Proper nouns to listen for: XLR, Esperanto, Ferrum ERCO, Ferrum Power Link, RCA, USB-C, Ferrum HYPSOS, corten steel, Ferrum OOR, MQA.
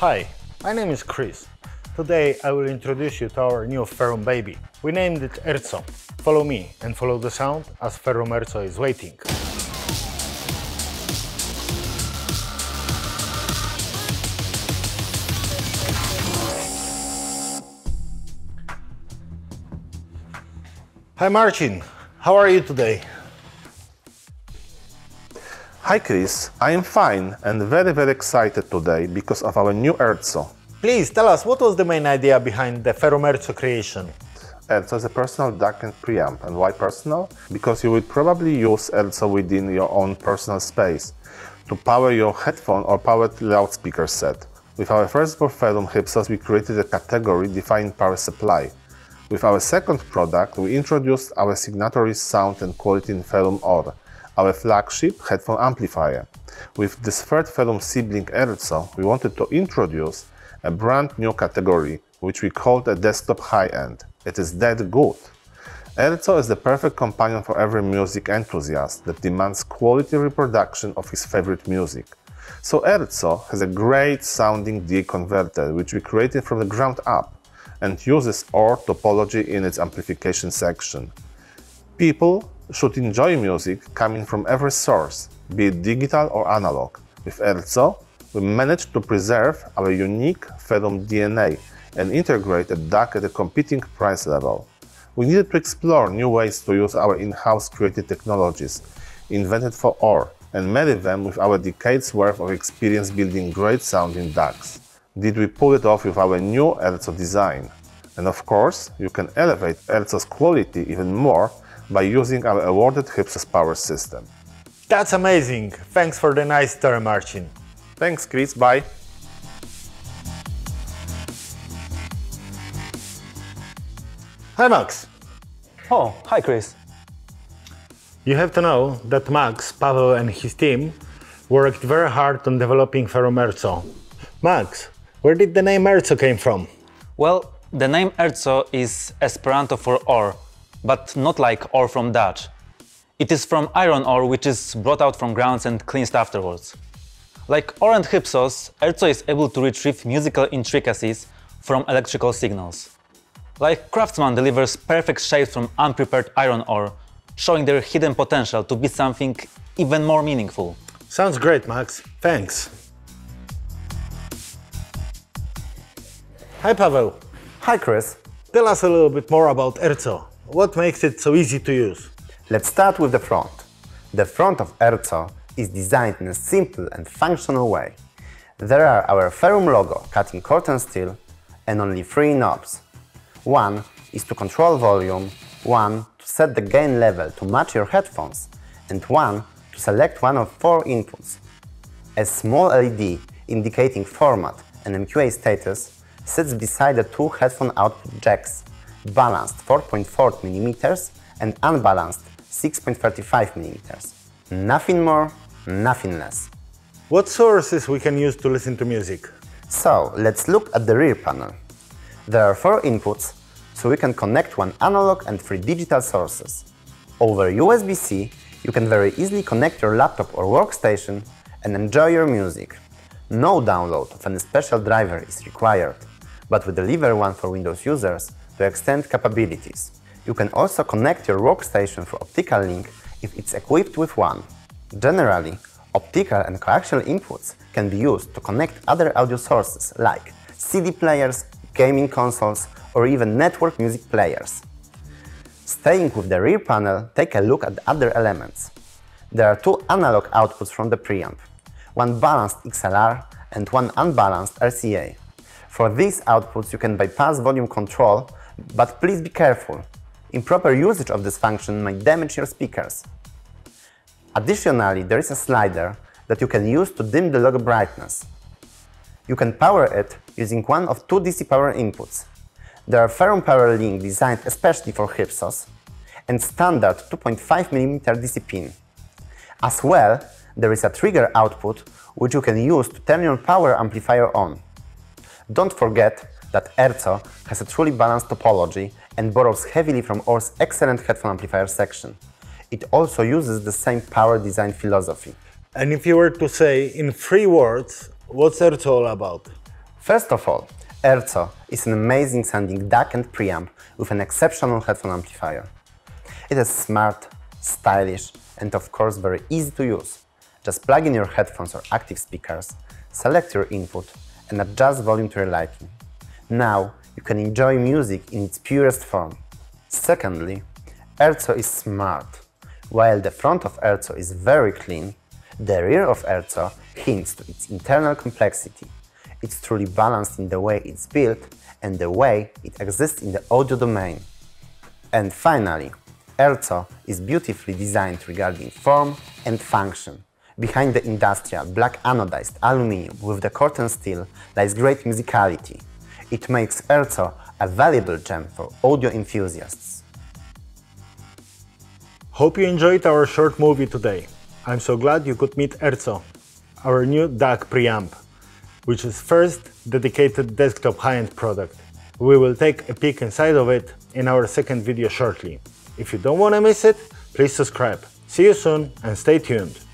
Hi, my name is Chris. Today I will introduce you to our new Ferrum baby. We named it ERCO. Follow me and follow the sound as Ferrum ERCO is waiting. Hi Marcin, how are you today? Hi Chris, I am fine and very excited today because of our new ERCO. Please tell us, what was the main idea behind the Ferrum ERCO creation? ERCO is a personal DAC and preamp. And why personal? Because you will probably use ERCO within your own personal space to power your headphone or powered loudspeaker set. With our first Ferrum HYPSOS, we created a category defined power supply. With our second product, we introduced our signatory sound and quality in Ferrum OOR, our flagship headphone amplifier. With this third Ferrum sibling ERCO, we wanted to introduce a brand new category, which we called a desktop high-end. It is that good. ERCO is the perfect companion for every music enthusiast that demands quality reproduction of his favorite music. So ERCO has a great sounding DA converter, which we created from the ground up and uses OOR topology in its amplification section. People should enjoy music coming from every source, be it digital or analog. With ERCO, we managed to preserve our unique Ferrum DNA and integrate a DAC at a competing price level. We needed to explore new ways to use our in-house created technologies, invented for OOR, and marry them with our decades worth of experience building great sounding DACs. Did we pull it off with our new ERCO design? And of course, you can elevate ERCO's quality even more by using our awarded HYPSOS power system. That's amazing! Thanks for the nice story, Marcin. Thanks, Chris. Bye. Hi, Max. Oh, hi, Chris. You have to know that Max, Paweł and his team worked very hard on developing Ferrum ERCO. Max, where did the name ERCO came from? Well, the name ERCO is Esperanto for ore, but not like ore from Dutch. It is from iron ore, which is brought out from grounds and cleansed afterwards. Like OOR and HYPSOS, ERCO is able to retrieve musical intricacies from electrical signals. Like craftsman delivers perfect shapes from unprepared iron ore, showing their hidden potential to be something even more meaningful. Sounds great, Max. Thanks. Hi, Paweł. Hi, Chris. Tell us a little bit more about ERCO. What makes it so easy to use? Let's start with the front. The front of ERCO is designed in a simple and functional way. There are our Ferrum logo cut in corten steel and only 3 knobs. One is to control volume, one to set the gain level to match your headphones, and one to select one of 4 inputs. A small LED indicating format and MQA status sits beside the 2 headphone output jacks, balanced 4.4 mm and unbalanced 6.35 mm. Nothing more, nothing less. What sources we can use to listen to music? So, let's look at the rear panel. There are 4 inputs, so we can connect 1 analog and 3 digital sources. Over USB-C, you can very easily connect your laptop or workstation and enjoy your music. No download of any special driver is required, but we deliver one for Windows users to extend capabilities. You can also connect your workstation through optical link if it's equipped with one. Generally, optical and coaxial inputs can be used to connect other audio sources like CD players, gaming consoles, or even network music players. Staying with the rear panel, take a look at the other elements. There are 2 analog outputs from the preamp, one balanced XLR and one unbalanced RCA. For these outputs you can bypass volume control, but please be careful. Improper usage of this function might damage your speakers. Additionally, there is a slider that you can use to dim the logo brightness. You can power it using one of 2 DC power inputs. There are Ferrum Power Link designed especially for HYPSOS and standard 2.5 mm DC pin. As well, there is a trigger output which you can use to turn your power amplifier on. Don't forget that ERCO has a truly balanced topology and borrows heavily from OOR's excellent headphone amplifier section. It also uses the same power design philosophy. And if you were to say in 3 words, what's ERCO all about? First of all, ERCO is an amazing sounding DAC and preamp with an exceptional headphone amplifier. It is smart, stylish and of course very easy to use. Just plug in your headphones or active speakers, select your input and adjust volume to your liking. Now you can enjoy music in its purest form. Secondly, ERCO is smart. While the front of ERCO is very clean, the rear of ERCO hints to its internal complexity. It's truly balanced in the way it's built and the way it exists in the audio domain. And finally, ERCO is beautifully designed regarding form and function. Behind the industrial black anodized aluminum with the corten steel lies great musicality. It makes ERCO a valuable gem for audio enthusiasts. Hope you enjoyed our short movie today. I'm so glad you could meet ERCO, our new DAC preamp, which is first dedicated desktop high-end product. We will take a peek inside of it in our second video shortly. If you don't want to miss it, please subscribe. See you soon and stay tuned.